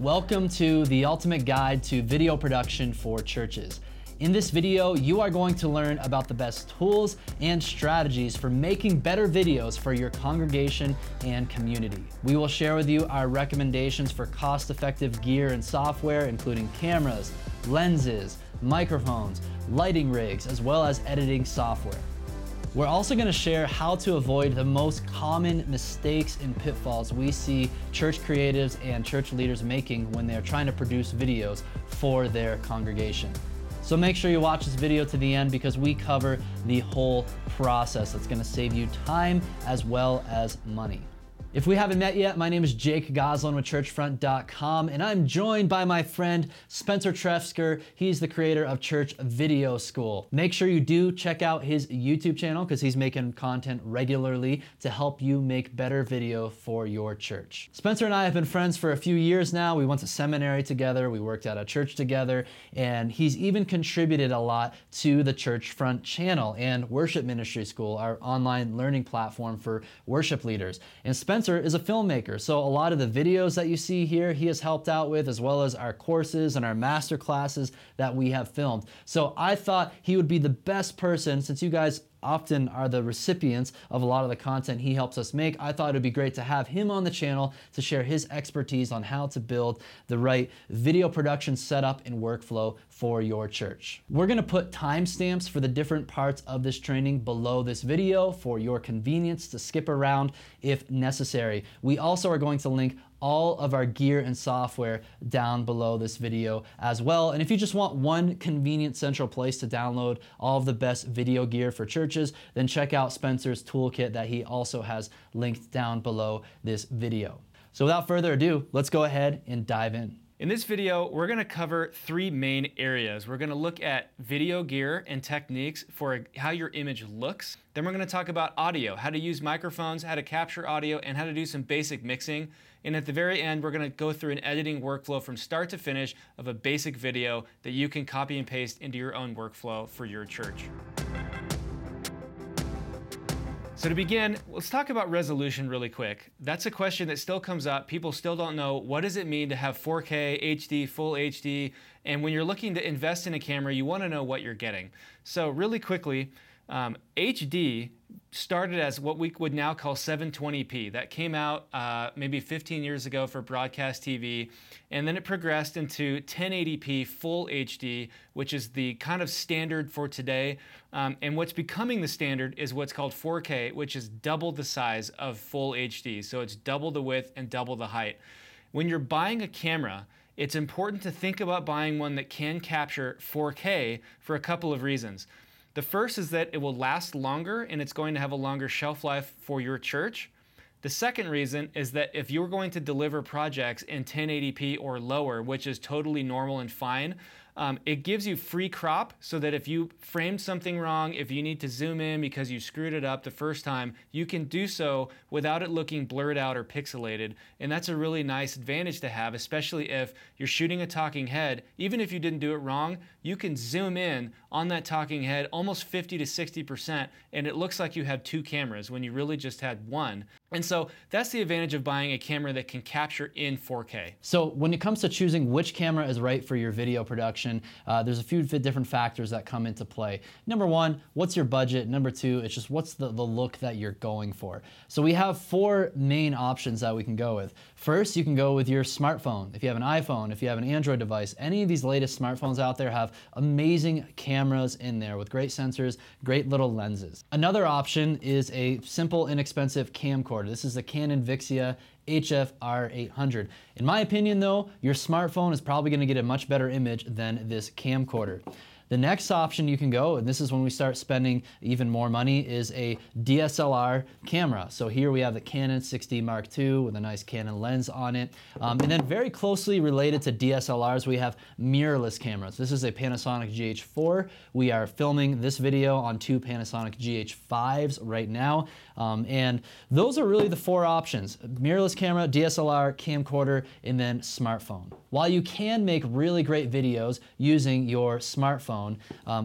Welcome to the Ultimate Guide to Video Production for Churches. In this video, you are going to learn about the best tools and strategies for making better videos for your congregation and community. We will share with you our recommendations for cost-effective gear and software, including cameras, lenses, microphones, lighting rigs, as well as editing software. We're also going to share how to avoid the most common mistakes and pitfalls we see church creatives and church leaders making when they're trying to produce videos for their congregation. So make sure you watch this video to the end because we cover the whole process. That's going to save you time as well as money. If we haven't met yet, my name is Jake Gosselin with churchfront.com, and I'm joined by my friend Spencer Trefzger. He's the creator of Church Video School. Make sure you do check out his YouTube channel because he's making content regularly to help you make better video for your church. Spencer and I have been friends for a few years now. We went to seminary together, we worked at a church together, and he's even contributed a lot to the Churchfront channel and Worship Ministry School, our online learning platform for worship leaders. And Spencer is a filmmaker, so a lot of the videos that you see here he has helped out with, as well as our courses and our master classes that we have filmed. So I thought he would be the best person, since you guys often are the recipients of a lot of the content he helps us make. I thought it'd be great to have him on the channel to share his expertise on how to build the right video production setup and workflow for your church. We're gonna put timestamps for the different parts of this training below this video for your convenience to skip around if necessary. We also are going to link all of our gear and software down below this video as well. And if you just want one convenient central place to download all of the best video gear for churches, then check out Spencer's toolkit that he also has linked down below this video. So without further ado, let's go ahead and dive in. In this video, we're gonna cover three main areas. We're gonna look at video gear and techniques for how your image looks. Then we're gonna talk about audio, how to use microphones, how to capture audio, and how to do some basic mixing. And at the very end, we're gonna go through an editing workflow from start to finish of a basic video that you can copy and paste into your own workflow for your church. So to begin, let's talk about resolution really quick. That's a question that still comes up. People still don't know, what does it mean to have 4K, HD, full HD? And when you're looking to invest in a camera, you wanna know what you're getting. So really quickly, HD started as what we would now call 720p. That came out maybe 15 years ago for broadcast TV. And then it progressed into 1080p full HD, which is the kind of standard for today. And what's becoming the standard is what's called 4K, which is double the size of full HD. So it's double the width and double the height. When you're buying a camera, it's important to think about buying one that can capture 4K for a couple of reasons. The first is that it will last longer and it's going to have a longer shelf life for your church. The second reason is that if you're going to deliver projects in 1080p or lower, which is totally normal and fine, it gives you free crop so that if you framed something wrong, if you need to zoom in because you screwed it up the first time, you can do so without it looking blurred out or pixelated. And that's a really nice advantage to have, especially if you're shooting a talking head. Even if you didn't do it wrong, you can zoom in on that talking head almost 50 to 60%, and it looks like you have two cameras when you really just had one. And so that's the advantage of buying a camera that can capture in 4K. So when it comes to choosing which camera is right for your video production, there's a few different factors that come into play. Number one, what's your budget? Number two, it's just what's the look that you're going for. So we have four main options that we can go with. First, you can go with your smartphone. If you have an iPhone, if you have an Android device, any of these latest smartphones out there have amazing cameras in there with great sensors, great little lenses. Another option is a simple, inexpensive camcorder. This is the Canon Vixia HFR 800. In my opinion though, your smartphone is probably going to get a much better image than this camcorder. The next option you can go, and this is when we start spending even more money, is a DSLR camera. So here we have the Canon 6D Mark II with a nice Canon lens on it. And then very closely related to DSLRs, we have mirrorless cameras. This is a Panasonic GH4. We are filming this video on two Panasonic GH5s right now. And those are really the four options: mirrorless camera, DSLR, camcorder, and then smartphone. While you can make really great videos using your smartphone,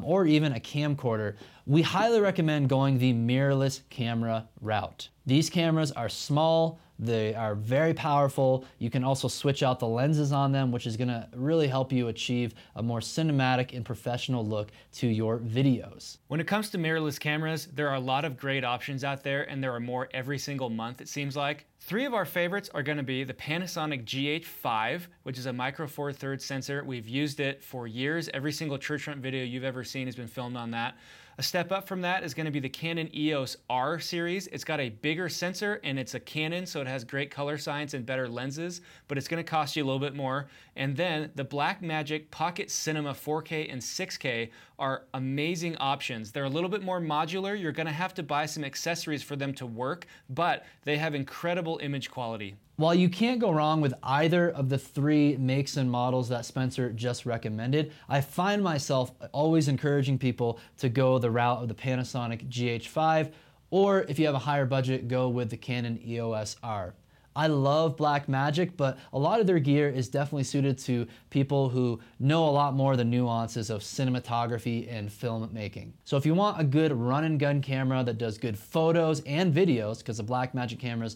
or even a camcorder, we highly recommend going the mirrorless camera route. These cameras are small, They are very powerful. You can also switch out the lenses on them, which is gonna really help you achieve a more cinematic and professional look to your videos. When it comes to mirrorless cameras, there are a lot of great options out there, and there are more every single month, it seems like. Three of our favorites are gonna be the Panasonic GH5, which is a Micro Four Thirds sensor. We've used it for years. Every single Churchfront video you've ever seen has been filmed on that. A step up from that is gonna be the Canon EOS R series. It's got a bigger sensor and it's a Canon, so it has great color science and better lenses, but it's gonna cost you a little bit more. And then the Blackmagic Pocket Cinema 4K and 6K are amazing options. They're a little bit more modular. You're gonna have to buy some accessories for them to work, but they have incredible image quality. While you can't go wrong with either of the three makes and models that Spencer just recommended, I find myself always encouraging people to go the route of the Panasonic GH5, or if you have a higher budget, go with the Canon EOS R. I love Blackmagic, but a lot of their gear is definitely suited to people who know a lot more of the nuances of cinematography and filmmaking. So if you want a good run-and-gun camera that does good photos and videos, because the Blackmagic cameras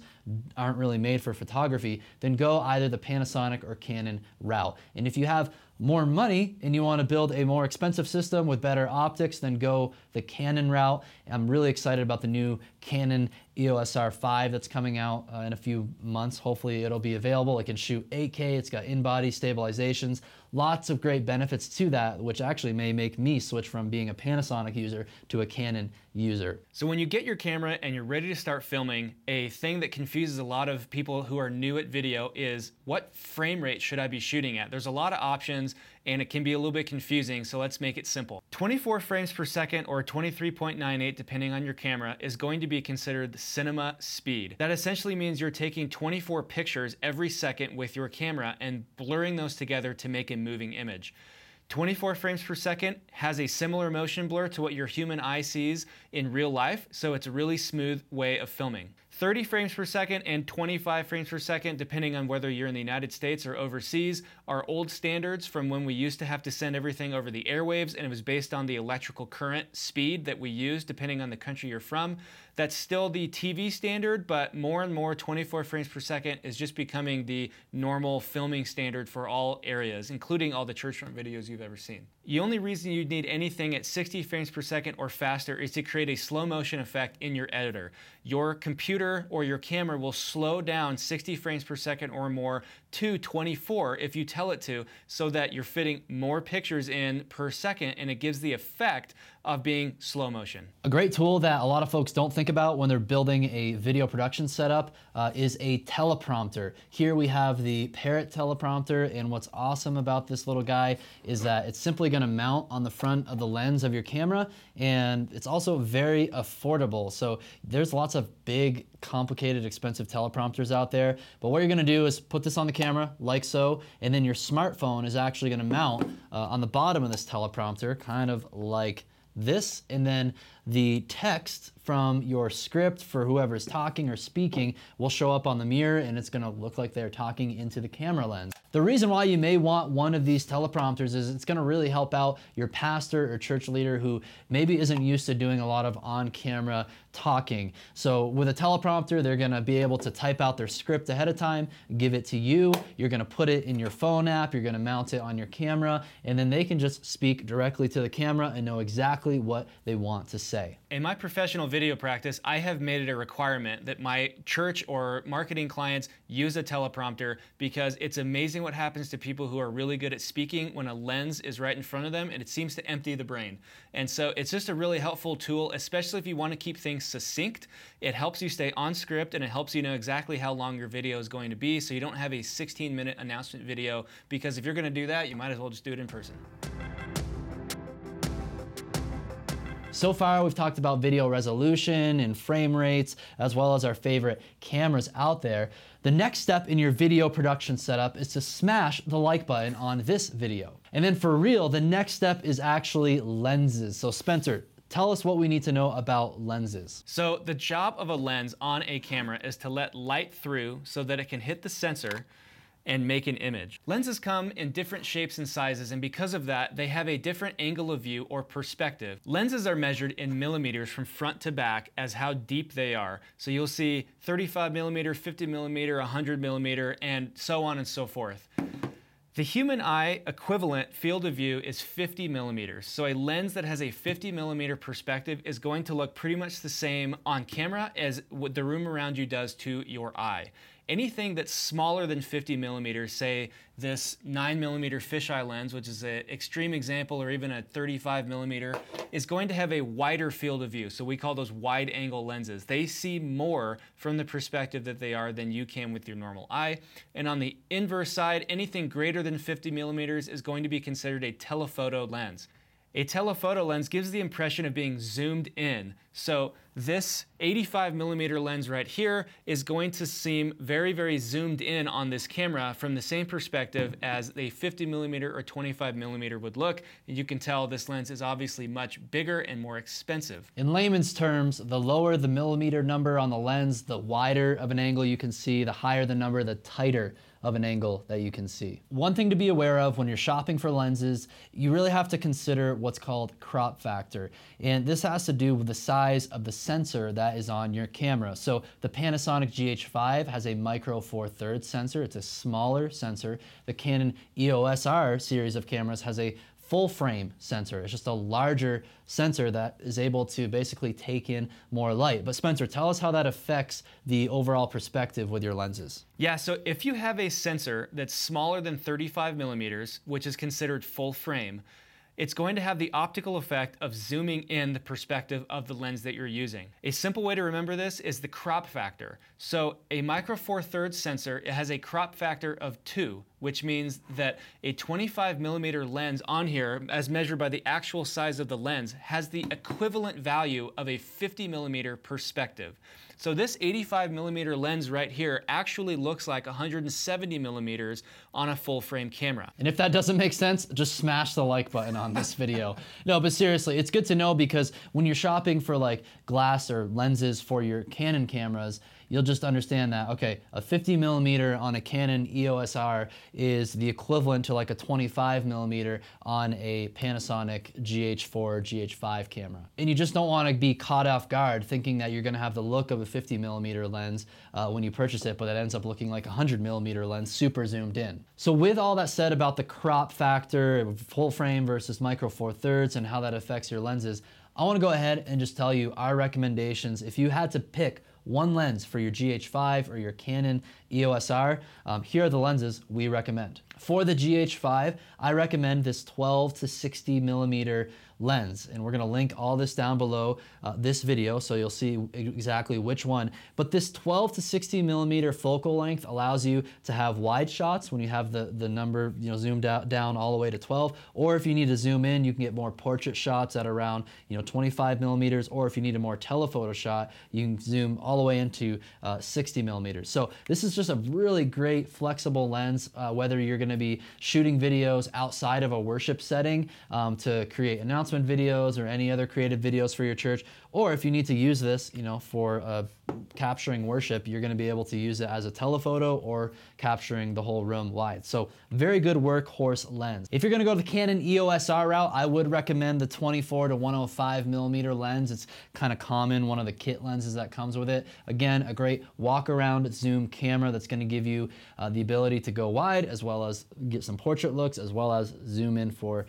aren't really made for photography, then go either the Panasonic or Canon route. And if you have more money and you want to build a more expensive system with better optics, then go the Canon route. I'm really excited about the new Canon EOS R5 that's coming out in a few months. Hopefully it'll be available. It can shoot 8K, it's got in-body stabilizations, lots of great benefits to that, which actually may make me switch from being a Panasonic user to a Canon user. So when you get your camera and you're ready to start filming, a thing that confuses a lot of people who are new at video is, what frame rate should I be shooting at? There's a lot of options, and it can be a little bit confusing, so let's make it simple. 24 frames per second, or 23.98 depending on your camera, is going to be considered the cinema speed. That essentially means you're taking 24 pictures every second with your camera and blurring those together to make a moving image. 24 frames per second has a similar motion blur to what your human eye sees in real life, so it's a really smooth way of filming. 30 frames per second and 25 frames per second, depending on whether you're in the United States or overseas, are old standards from when we used to have to send everything over the airwaves, and it was based on the electrical current speed that we use, depending on the country you're from. That's still the TV standard, but more and more 24 frames per second is just becoming the normal filming standard for all areas, including all the Churchfront videos you've ever seen. The only reason you'd need anything at 60 frames per second or faster is to create a slow motion effect in your editor. Your computer or your camera will slow down 60 frames per second or more to 24 if you tell it to, so that you're fitting more pictures in per second, and it gives the effect of being slow motion. A great tool that a lot of folks don't think about when they're building a video production setup is a teleprompter. Here we have the Parrot teleprompter, and what's awesome about this little guy is that it's simply gonna mount on the front of the lens of your camera, and it's also very affordable. So there's lots of big, complicated, expensive teleprompters out there, but what you're gonna do is put this on the camera, like so, and then your smartphone is actually gonna mount on the bottom of this teleprompter, kind of like this, and then the text from your script for whoever's talking or speaking will show up on the mirror, and it's gonna look like they're talking into the camera lens. The reason why you may want one of these teleprompters is it's gonna really help out your pastor or church leader who maybe isn't used to doing a lot of on-camera talking. So with a teleprompter, they're gonna be able to type out their script ahead of time, give it to you, you're gonna put it in your phone app, you're gonna mount it on your camera, and then they can just speak directly to the camera and know exactly what they want to say. In my professional video practice, I have made it a requirement that my church or marketing clients use a teleprompter, because it's amazing what happens to people who are really good at speaking when a lens is right in front of them, and it seems to empty the brain. And so it's just a really helpful tool, especially if you want to keep things succinct. It helps you stay on script, and it helps you know exactly how long your video is going to be, so you don't have a 16-minute announcement video, because if you're going to do that, you might as well just do it in person. So far, we've talked about video resolution and frame rates, as well as our favorite cameras out there. The next step in your video production setup is to smash the like button on this video. And then for real, the next step is actually lenses. So Spencer, tell us what we need to know about lenses. So the job of a lens on a camera is to let light through so that it can hit the sensor, and make an image. Lenses come in different shapes and sizes, and because of that, they have a different angle of view or perspective. Lenses are measured in millimeters from front to back as how deep they are. So you'll see 35 millimeter, 50 millimeter, 100 millimeter, and so on and so forth. The human eye equivalent field of view is 50 millimeters. So a lens that has a 50 millimeter perspective is going to look pretty much the same on camera as what the room around you does to your eye. Anything that's smaller than 50 millimeters, say this 9 millimeter fisheye lens, which is an extreme example, or even a 35 millimeter, is going to have a wider field of view. So we call those wide angle lenses. They see more from the perspective that they are than you can with your normal eye. And on the inverse side, anything greater than 50 millimeters is going to be considered a telephoto lens. A telephoto lens gives the impression of being zoomed in. So this 85 millimeter lens right here is going to seem very, very zoomed in on this camera from the same perspective as a 50 millimeter or 25 millimeter would look. And you can tell this lens is obviously much bigger and more expensive. In layman's terms, the lower the millimeter number on the lens, the wider of an angle you can see, the higher the number, the tighter of an angle that you can see. One thing to be aware of when you're shopping for lenses, you really have to consider what's called crop factor. And this has to do with the size of the sensor that is on your camera. So the Panasonic GH5 has a Micro Four Thirds sensor. It's a smaller sensor. The Canon EOS R series of cameras has a full frame sensor. It's just a larger sensor that is able to basically take in more light. But Spencer, tell us how that affects the overall perspective with your lenses. Yeah, so if you have a sensor that's smaller than 35 millimeters, which is considered full frame, it's going to have the optical effect of zooming in the perspective of the lens that you're using. A simple way to remember this is the crop factor. So a Micro Four Thirds sensor, it has a crop factor of 2, which means that a 25 millimeter lens on here, as measured by the actual size of the lens, has the equivalent value of a 50 millimeter perspective. So this 85 millimeter lens right here actually looks like 170 millimeters on a full frame camera. And if that doesn't make sense, just smash the like button on this video. No, but seriously, it's good to know, because when you're shopping for like glass or lenses for your Canon cameras, you'll just understand that, okay, a 50 millimeter on a Canon EOS R is the equivalent to like a 25 millimeter on a Panasonic GH4, GH5 camera. And you just don't want to be caught off guard thinking that you're going to have the look of a 50 millimeter lens when you purchase it, but it ends up looking like a 100 millimeter lens, super zoomed in. So with all that said about the crop factor, full frame versus Micro Four Thirds, and how that affects your lenses, I want to go ahead and just tell you our recommendations. If you had to pick one lens for your GH5 or your Canon EOS R, here are the lenses we recommend. For the GH5, I recommend this 12 to 60 millimeter lens, and we're gonna link all this down below this video, so you'll see exactly which one. But this 12 to 60 millimeter focal length allows you to have wide shots when you have the number, you know, zoomed out down all the way to 12, or if you need to zoom in, you can get more portrait shots at around, you know, 25 millimeters, or if you need a more telephoto shot, you can zoom all the way into 60 millimeters. So this is just a really great flexible lens, whether you're gonna be shooting videos outside of a worship setting to create announcements, videos, or any other creative videos for your church, or if you need to use this, you know, for capturing worship, you're going to be able to use it as a telephoto or capturing the whole room wide. So very good workhorse lens. If you're going to go the Canon EOS R route, I would recommend the 24 to 105 millimeter lens. It's kind of common, one of the kit lenses that comes with it. Again, a great walk around zoom camera that's going to give you the ability to go wide, as well as get some portrait looks, as well as zoom in for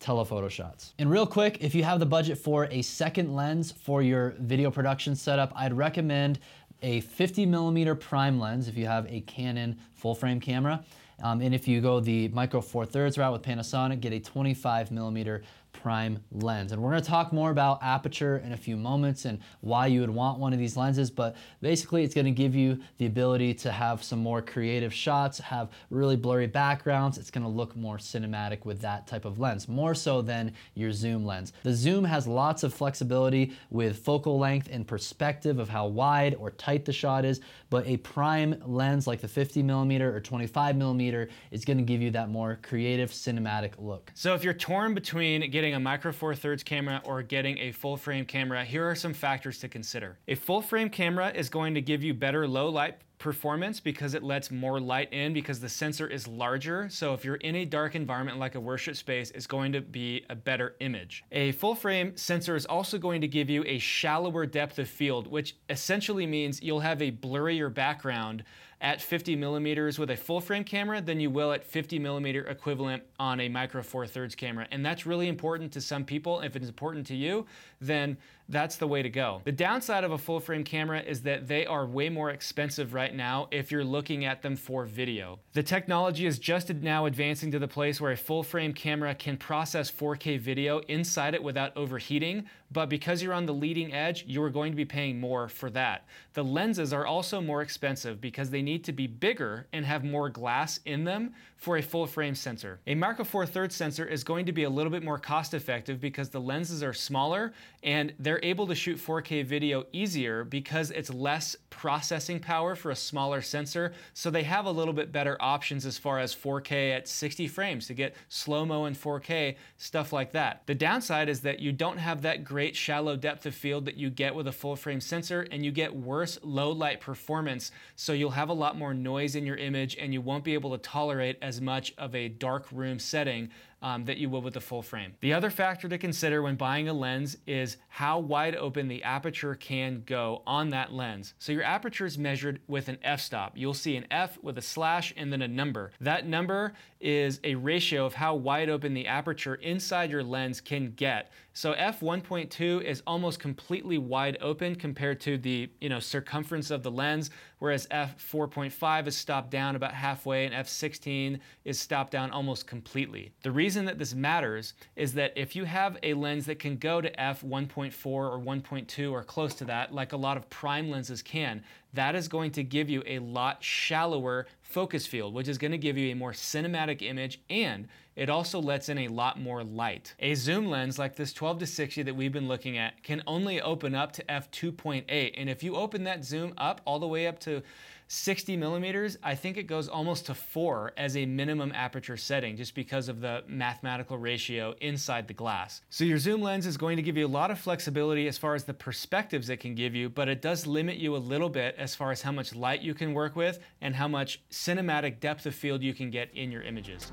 telephoto shots. And real quick, if you have the budget for a second lens for your video production setup, I'd recommend a 50 millimeter prime lens if you have a Canon full frame camera. And if you go the Micro Four Thirds route with Panasonic, get a 25 millimeter prime lens. And we're gonna talk more about aperture in a few moments and why you would want one of these lenses, but basically it's gonna give you the ability to have some more creative shots, have really blurry backgrounds. It's gonna look more cinematic with that type of lens, more so than your zoom lens. The zoom has lots of flexibility with focal length and perspective of how wide or tight the shot is, but a prime lens like the 50 millimeter or 25 millimeter is gonna give you that more creative cinematic look. So if you're torn between getting a Micro Four Thirds camera or getting a full frame camera, here are some factors to consider. A full frame camera is going to give you better low light performance because it lets more light in because the sensor is larger. So if you're in a dark environment like a worship space, it's going to be a better image. A full frame sensor is also going to give you a shallower depth of field, which essentially means you'll have a blurrier background at 50 millimeters with a full frame camera than you will at 50 millimeter equivalent on a Micro Four Thirds camera. And that's really important to some people. If it's important to you, then that's the way to go. The downside of a full frame camera is that they are way more expensive right now if you're looking at them for video. The technology is just now advancing to the place where a full frame camera can process 4K video inside it without overheating, but because you're on the leading edge, you're going to be paying more for that. The lenses are also more expensive because they need to be bigger and have more glass in them for a full frame sensor. A Micro Four Thirds sensor is going to be a little bit more cost effective because the lenses are smaller and they're able to shoot 4K video easier because it's less processing power for a smaller sensor. So they have a little bit better options as far as 4K at 60 frames to get slow-mo in 4K, stuff like that. The downside is that you don't have that great shallow depth of field that you get with a full frame sensor, and you get worse low light performance. So you'll have a lot more noise in your image and you won't be able to tolerate as much of a dark room setting that you will with the full frame. The other factor to consider when buying a lens is how wide open the aperture can go on that lens. So your aperture is measured with an f-stop. You'll see an F with a slash and then a number. That number is a ratio of how wide open the aperture inside your lens can get. So f1.2 is almost completely wide open compared to the circumference of the lens, whereas f4.5 is stopped down about halfway and f16 is stopped down almost completely. The reason that this matters is that if you have a lens that can go to f1.4 or 1.2 or close to that, like a lot of prime lenses can, that is going to give you a lot shallower focus field, which is going to give you a more cinematic image, and it also lets in a lot more light. A zoom lens like this 12 to 60 that we've been looking at can only open up to f2.8, and if you open that zoom up all the way up to 60 millimeters, I think it goes almost to 4 as a minimum aperture setting just because of the mathematical ratio inside the glass. So your zoom lens is going to give you a lot of flexibility as far as the perspectives it can give you, but it does limit you a little bit as far as how much light you can work with and how much cinematic depth of field you can get in your images.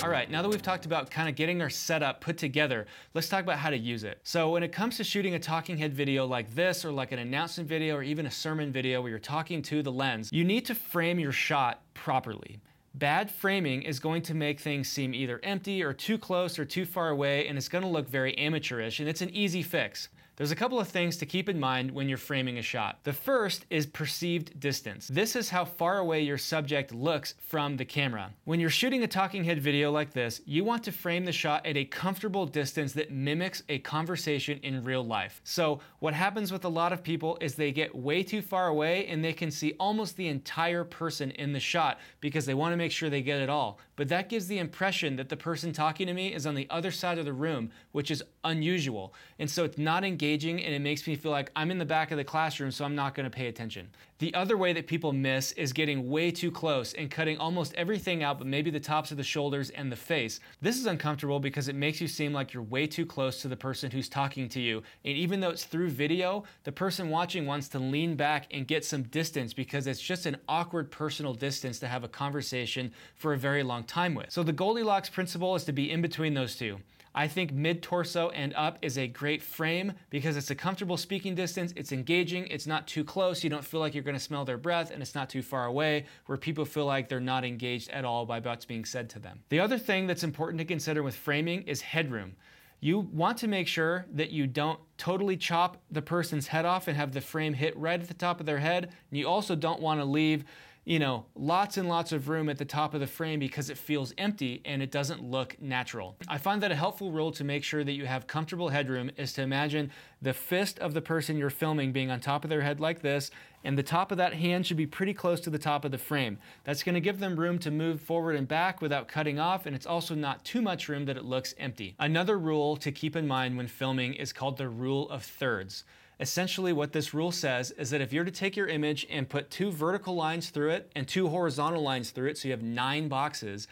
All right, now that we've talked about kind of getting our setup put together, let's talk about how to use it. So when it comes to shooting a talking head video like this, or like an announcement video, or even a sermon video where you're talking to the lens, you need to frame your shot properly. Bad framing is going to make things seem either empty or too close or too far away, and it's going to look very amateurish, and it's an easy fix. There's a couple of things to keep in mind when you're framing a shot. The first is perceived distance. This is how far away your subject looks from the camera. When you're shooting a talking head video like this, you want to frame the shot at a comfortable distance that mimics a conversation in real life. So what happens with a lot of people is they get way too far away and they can see almost the entire person in the shot because they want to make sure they get it all. But that gives the impression that the person talking to me is on the other side of the room, which is unusual. And so it's not engaging, and it makes me feel like I'm in the back of the classroom, so I'm not going to pay attention. The other way that people miss is getting way too close and cutting almost everything out, but maybe the tops of the shoulders and the face. This is uncomfortable because it makes you seem like you're way too close to the person who's talking to you. And even though it's through video, the person watching wants to lean back and get some distance because it's just an awkward personal distance to have a conversation for a very long time with. So the Goldilocks principle is to be in between those two. I think mid-torso and up is a great frame because it's a comfortable speaking distance, it's engaging, it's not too close, you don't feel like you're going to smell their breath, and it's not too far away where people feel like they're not engaged at all by what's being said to them. The other thing that's important to consider with framing is headroom. You want to make sure that you don't totally chop the person's head off and have the frame hit right at the top of their head, and you also don't want to leave lots and lots of room at the top of the frame because it feels empty and it doesn't look natural. I find that a helpful rule to make sure that you have comfortable headroom is to imagine the fist of the person you're filming being on top of their head like this, and the top of that hand should be pretty close to the top of the frame. That's going to give them room to move forward and back without cutting off, and it's also not too much room that it looks empty. Another rule to keep in mind when filming is called the rule of thirds. Essentially what this rule says is that if you're to take your image and put 2 vertical lines through it and 2 horizontal lines through it, so you have 9 boxes,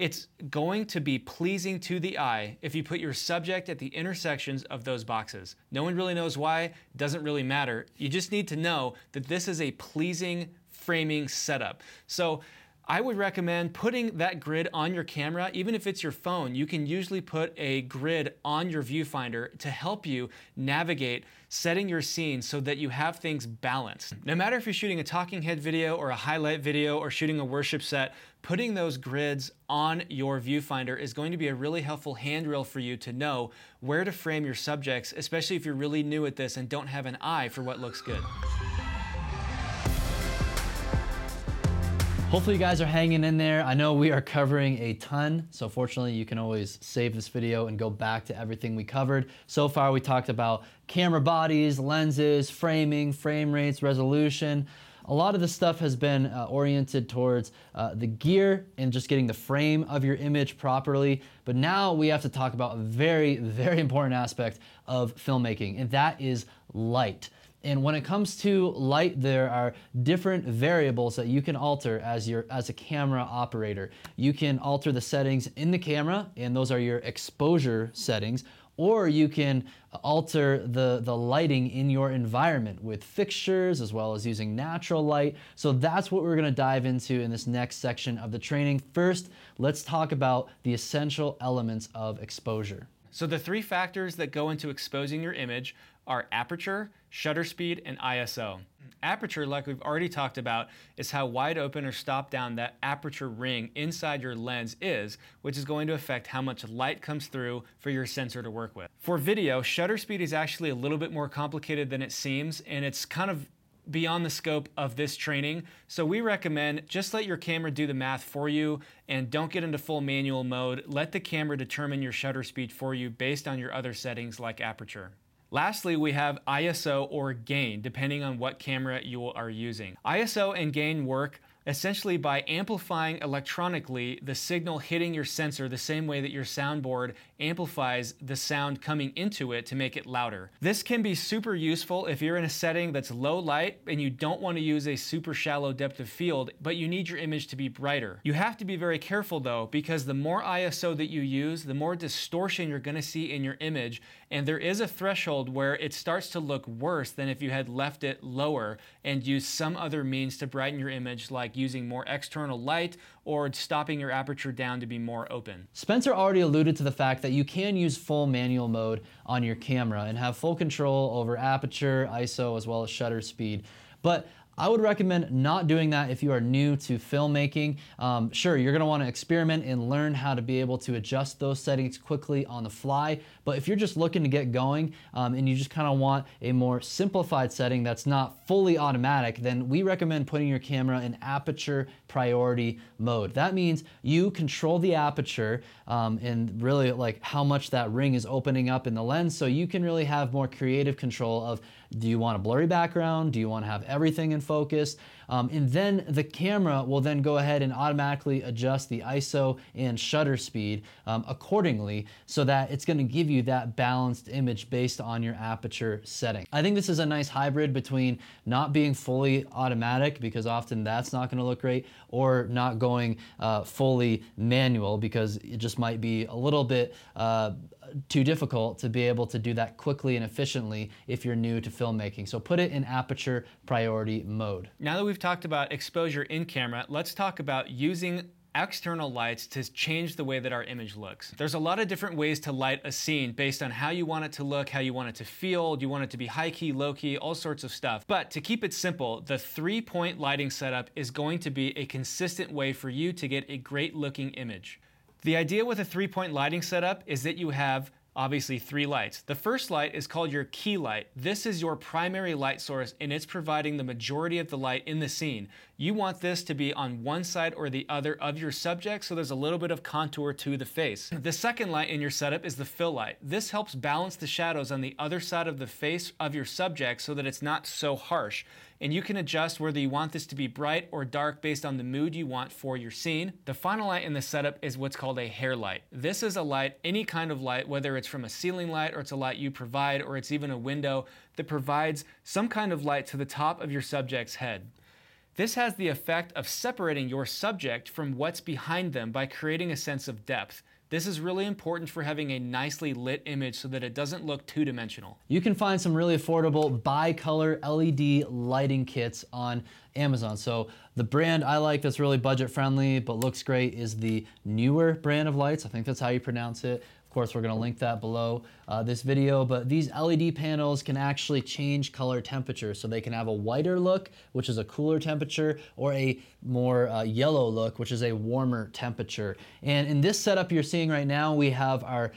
It's going to be pleasing to the eye if you put your subject at the intersections of those boxes. No one really knows why, doesn't really matter. You just need to know that this is a pleasing framing setup. So I would recommend putting that grid on your camera. Even if it's your phone, you can usually put a grid on your viewfinder to help you navigate setting your scene so that you have things balanced. No matter if you're shooting a talking head video or a highlight video or shooting a worship set, putting those grids on your viewfinder is going to be a really helpful handrail for you to know where to frame your subjects, especially if you're really new at this and don't have an eye for what looks good. Hopefully you guys are hanging in there. I know we are covering a ton, so fortunately you can always save this video and go back to everything we covered. So far we talked about camera bodies, lenses, framing, frame rates, resolution. A lot of the stuff has been oriented towards the gear and just getting the frame of your image properly. But now we have to talk about a very, very important aspect of filmmaking, and that is light. And when it comes to light, there are different variables that you can alter as a camera operator. You can alter the settings in the camera, and those are your exposure settings, or you can alter the lighting in your environment with fixtures as well as using natural light. So that's what we're gonna dive into in this next section of the training. First, let's talk about the essential elements of exposure. So the three factors that go into exposing your image are aperture, shutter speed, and ISO. Aperture, like we've already talked about, is how wide open or stopped down that aperture ring inside your lens is, which is going to affect how much light comes through for your sensor to work with. For video, shutter speed is actually a little bit more complicated than it seems, and it's kind of beyond the scope of this training. So we recommend just let your camera do the math for you and don't get into full manual mode. Let the camera determine your shutter speed for you based on your other settings like aperture. Lastly, we have ISO or gain, depending on what camera you are using. ISO and gain work essentially by amplifying electronically the signal hitting your sensor the same way that your soundboard amplifies the sound coming into it to make it louder. This can be super useful if you're in a setting that's low light and you don't want to use a super shallow depth of field, but you need your image to be brighter. You have to be very careful though, because the more ISO that you use, the more distortion you're going to see in your image, and there is a threshold where it starts to look worse than if you had left it lower and used some other means to brighten your image, like using more external light or stopping your aperture down to be more open. Spencer already alluded to the fact that you can use full manual mode on your camera and have full control over aperture, ISO, as well as shutter speed. But I would recommend not doing that if you are new to filmmaking. Sure, you're gonna wanna experiment and learn how to be able to adjust those settings quickly on the fly, but if you're just looking to get going and you just kinda want a more simplified setting that's not fully automatic, then we recommend putting your camera in aperture priority mode. That means you control the aperture and really like how much that ring is opening up in the lens, so you can really have more creative control of, do you want a blurry background? Do you want to have everything in focus? And then the camera will then go ahead and automatically adjust the ISO and shutter speed accordingly, so that it's going to give you that balanced image based on your aperture setting. I think this is a nice hybrid between not being fully automatic, because often that's not going to look great, or not going fully manual, because it just might be a little bit too difficult to be able to do that quickly and efficiently if you're new to filmmaking. So put it in aperture priority mode. Now that we've talked about exposure in camera, let's talk about using external lights to change the way that our image looks. There's a lot of different ways to light a scene based on how you want it to look, how you want it to feel, do you want it to be high key, low key, all sorts of stuff. But to keep it simple, the 3-point lighting setup is going to be a consistent way for you to get a great looking image. The idea with a 3-point lighting setup is that you have obviously 3 lights. The first light is called your key light. This is your primary light source, and it's providing the majority of the light in the scene. You want this to be on one side or the other of your subject, so there's a little bit of contour to the face. The second light in your setup is the fill light. This helps balance the shadows on the other side of the face of your subject so that it's not so harsh. And you can adjust whether you want this to be bright or dark based on the mood you want for your scene. The final light in the setup is what's called a hair light. This is a light, any kind of light, whether it's from a ceiling light or it's a light you provide, or it's even a window, that provides some kind of light to the top of your subject's head. This has the effect of separating your subject from what's behind them by creating a sense of depth. This is really important for having a nicely lit image so that it doesn't look two-dimensional. You can find some really affordable bi-color LED lighting kits on Amazon. So the brand I like that's really budget-friendly but looks great is the Newer brand of lights. I think that's how you pronounce it. Of course, we're gonna link that below this video, but these LED panels can actually change color temperature. So they can have a whiter look, which is a cooler temperature, or a more yellow look, which is a warmer temperature. And in this setup you're seeing right now, we have our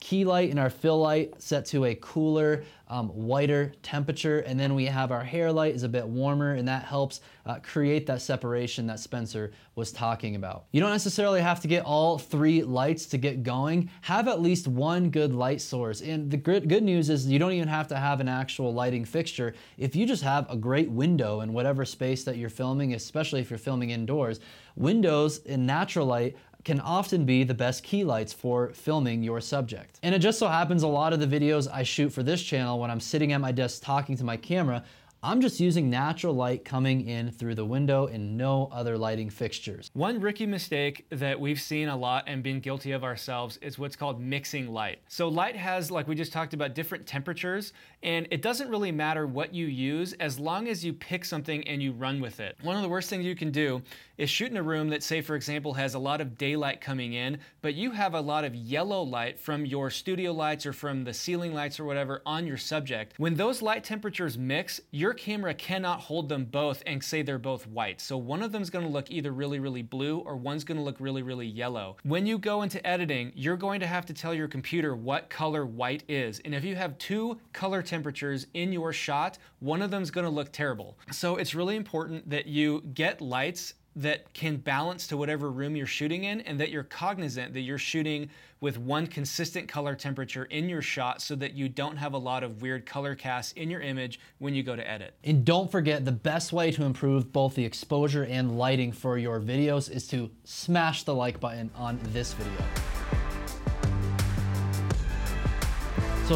key light and our fill light set to a cooler, whiter temperature. And then we have our hair light is a bit warmer, and that helps create that separation that Spencer was talking about. You don't necessarily have to get all three lights to get going. Have at least one good light source. And the good news is you don't even have to have an actual lighting fixture. If you just have a great window in whatever space that you're filming, especially if you're filming indoors, windows in natural light can often be the best key lights for filming your subject. And it just so happens a lot of the videos I shoot for this channel, when I'm sitting at my desk talking to my camera, I'm just using natural light coming in through the window and no other lighting fixtures. One rookie mistake that we've seen a lot and been guilty of ourselves is what's called mixing light. So light has, like we just talked about, different temperatures, and it doesn't really matter what you use as long as you pick something and you run with it. One of the worst things you can do is shoot in a room that, say for example, has a lot of daylight coming in, but you have a lot of yellow light from your studio lights or from the ceiling lights or whatever on your subject. When those light temperatures mix, your camera cannot hold them both and say they're both white. So one of them is going to look either really, really blue, or one's going to look really, really yellow. When you go into editing, you're going to have to tell your computer what color white is. And if you have two color temperatures in your shot, one of them's going to look terrible. So it's really important that you get lights that can balance to whatever room you're shooting in, and that you're cognizant that you're shooting with one consistent color temperature in your shot so that you don't have a lot of weird color casts in your image when you go to edit. And don't forget, the best way to improve both the exposure and lighting for your videos is to smash the like button on this video.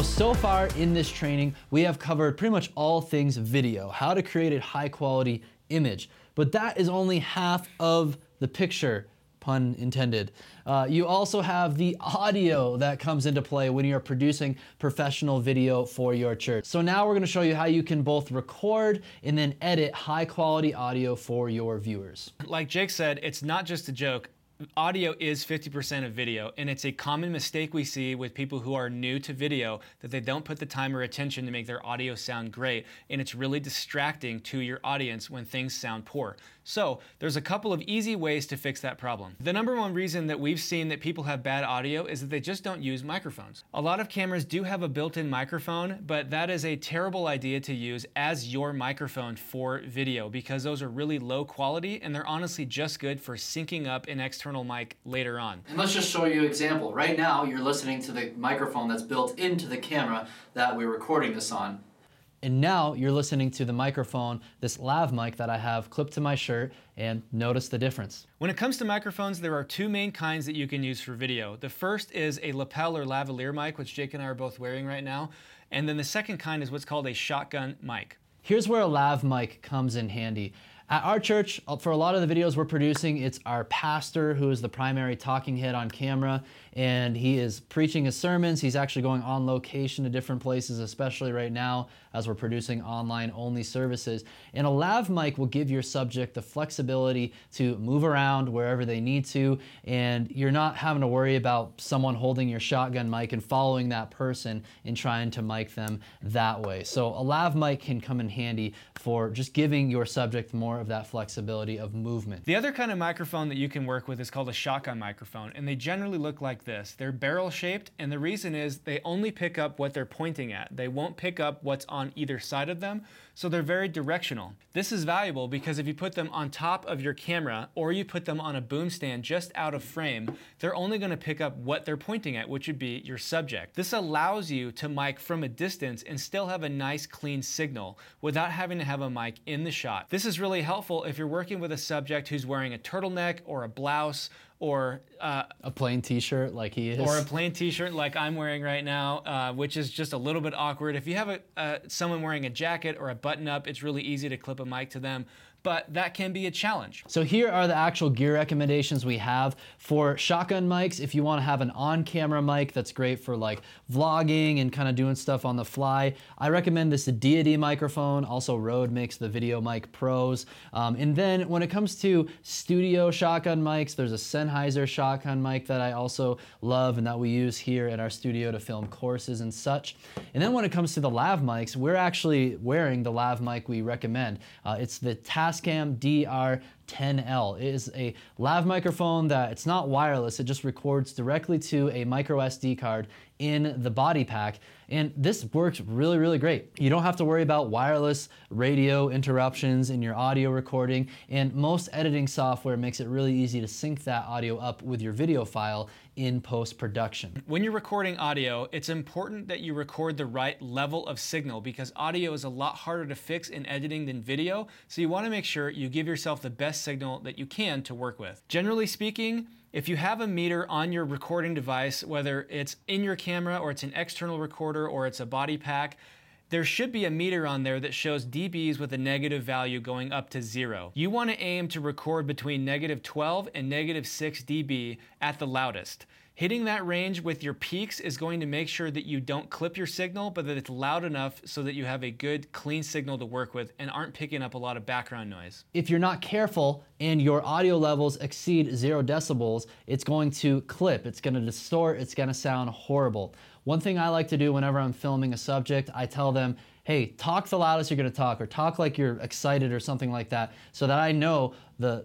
So far in this training, we have covered pretty much all things video, how to create a high quality image. But that is only half of the picture, pun intended. You also have the audio that comes into play when you're producing professional video for your church. So now we're gonna show you how you can both record and then edit high quality audio for your viewers. Like Jake said, it's not just a joke. Audio is 50% of video, and it's a common mistake we see with people who are new to video, that they don't put the time or attention to make their audio sound great, and it's really distracting to your audience when things sound poor. So there's a couple of easy ways to fix that problem. The number one reason that we've seen that people have bad audio is that they just don't use microphones. A lot of cameras do have a built-in microphone, but that is a terrible idea to use as your microphone for video, because those are really low quality, and they're honestly just good for syncing up an external mic later on. And let's just show you an example. Right now, you're listening to the microphone that's built into the camera that we're recording this on. And now you're listening to the microphone, this lav mic that I have clipped to my shirt, and notice the difference. When it comes to microphones, there are two main kinds that you can use for video. The first is a lapel or lavalier mic, which Jake and I are both wearing right now. And then the second kind is what's called a shotgun mic. Here's where a lav mic comes in handy. At our church, for a lot of the videos we're producing, it's our pastor who is the primary talking head on camera, and he is preaching his sermons. He's actually going on location to different places, especially right now as we're producing online-only services. And a lav mic will give your subject the flexibility to move around wherever they need to, and you're not having to worry about someone holding your shotgun mic and following that person and trying to mic them that way. So a lav mic can come in handy for just giving your subject more of that flexibility of movement. The other kind of microphone that you can work with is called a shotgun microphone, and they generally look like this. They're barrel shaped, and the reason is they only pick up what they're pointing at. They won't pick up what's on either side of them, so they're very directional. This is valuable because if you put them on top of your camera or you put them on a boom stand just out of frame, they're only going to pick up what they're pointing at, which would be your subject. This allows you to mic from a distance and still have a nice clean signal without having to have a mic in the shot. This is really helpful if you're working with a subject who's wearing a turtleneck or a blouse or a plain t-shirt like he is. Or a plain t-shirt like I'm wearing right now, which is just a little bit awkward. If you have someone wearing a jacket or a button up, it's really easy to clip a mic to them. but that can be a challenge. So here are the actual gear recommendations we have for shotgun mics. If you want to have an on-camera mic that's great for like vlogging and kind of doing stuff on the fly, I recommend this Deity microphone. Also Rode makes the Video Mic Pros. And then when it comes to studio shotgun mics, there's a Sennheiser shotgun mic that I also love and that we use here in our studio to film courses and such. And then when it comes to the lav mics, we're actually wearing the lav mic we recommend. It's the Tascam DR-10L. It is a lav microphone that it's not wireless, it just records directly to a micro SD card in the body pack. And this works really, really great. You don't have to worry about wireless radio interruptions in your audio recording, and most editing software makes it really easy to sync that audio up with your video file in post-production. When you're recording audio, it's important that you record the right level of signal because audio is a lot harder to fix in editing than video, so you wanna make sure you give yourself the best signal that you can to work with. Generally speaking, if you have a meter on your recording device, whether it's in your camera or it's an external recorder or it's a body pack, there should be a meter on there that shows dBs with a negative value going up to 0. You want to aim to record between -12 and -6 dB at the loudest. Hitting that range with your peaks is going to make sure that you don't clip your signal, but that it's loud enough so that you have a good, clean signal to work with and aren't picking up a lot of background noise. If you're not careful and your audio levels exceed 0 decibels, it's going to clip, it's going to distort, it's going to sound horrible. One thing I like to do whenever I'm filming a subject, I tell them, hey, talk the loudest you're gonna talk, or talk like you're excited or something like that, so that I know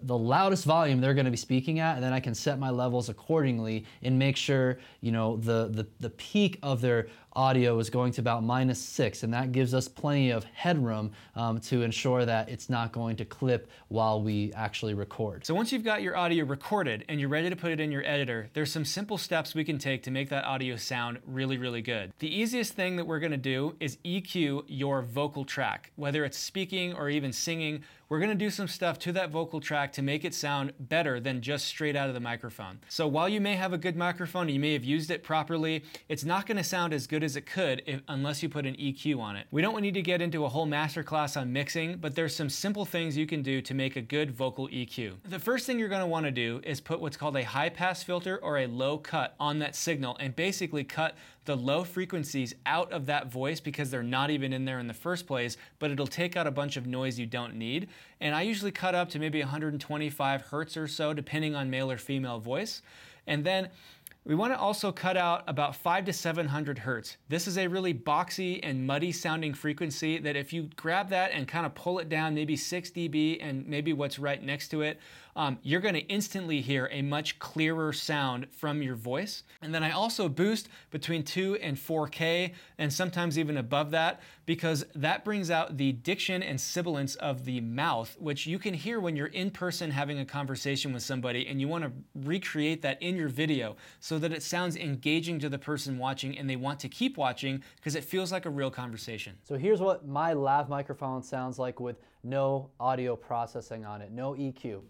the loudest volume they're gonna be speaking at, and then I can set my levels accordingly and make sure, you know, the peak of their audio is going to about -6, and that gives us plenty of headroom to ensure that it's not going to clip while we actually record. So once you've got your audio recorded and you're ready to put it in your editor, there's some simple steps we can take to make that audio sound really, really good. The easiest thing that we're gonna do is EQ your vocal track, whether it's speaking or even singing. We're gonna do some stuff to that vocal track to make it sound better than just straight out of the microphone. So while you may have a good microphone and you may have used it properly, it's not gonna sound as good as it could unless you put an EQ on it. We don't need to get into a whole masterclass on mixing, but there's some simple things you can do to make a good vocal EQ. The first thing you're gonna wanna do is put what's called a high pass filter or a low cut on that signal and basically cut the low frequencies out of that voice because they're not even in there in the first place, but it'll take out a bunch of noise you don't need. And I usually cut up to maybe 125 hertz or so, depending on male or female voice. And then we want to also cut out about 500 to 700 hertz. This is a really boxy and muddy sounding frequency that if you grab that and kind of pull it down, maybe 6 dB and maybe what's right next to it, you're going to instantly hear a much clearer sound from your voice. And then I also boost between 2 and 4K and sometimes even above that because that brings out the diction and sibilance of the mouth, which you can hear when you're in person having a conversation with somebody and you want to recreate that in your video so that it sounds engaging to the person watching and they want to keep watching because it feels like a real conversation. So here's what my lav microphone sounds like with no audio processing on it, no EQ.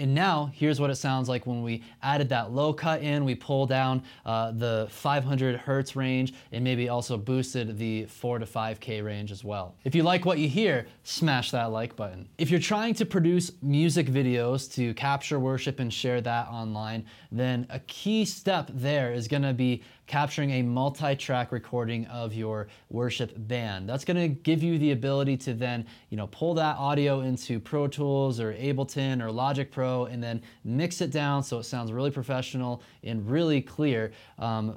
And now here's what it sounds like when we added that low cut in, we pulled down the 500 hertz range and maybe also boosted the 4 to 5K range as well. If you like what you hear, smash that like button. If you're trying to produce music videos to capture worship and share that online, then a key step there is gonna be capturing a multi-track recording of your worship band. That's gonna give you the ability to then, you know, pull that audio into Pro Tools or Ableton or Logic Pro and then mix it down so it sounds really professional and really clear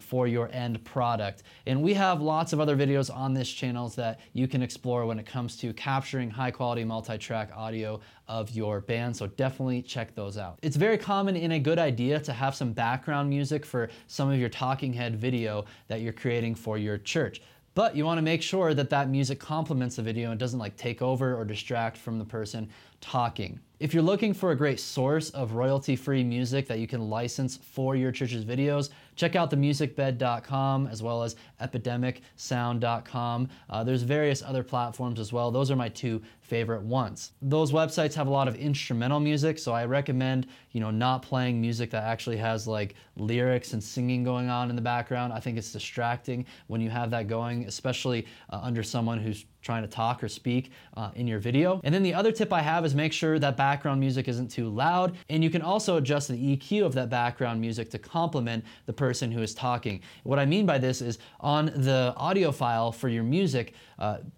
for your end product. And we have lots of other videos on this channel that you can explore when it comes to capturing high quality multi-track audio of your band, so definitely check those out. It's very common and a good idea to have some background music for some of your talking head video that you're creating for your church. But you want to make sure that that music complements the video and doesn't like take over or distract from the person talking. If you're looking for a great source of royalty-free music that you can license for your church's videos, Check out TheMusicBed.com as well as EpidemicSound.com. There's various other platforms as well. Those are my two favorite ones. Those websites have a lot of instrumental music, so I recommend, not playing music that actually has like lyrics and singing going on in the background. I think it's distracting when you have that going, especially under someone who's trying to talk or speak in your video. And then the other tip I have is make sure that background music isn't too loud, and you can also adjust the EQ of that background music to complement the person who is talking. What I mean by this is on the audio file for your music,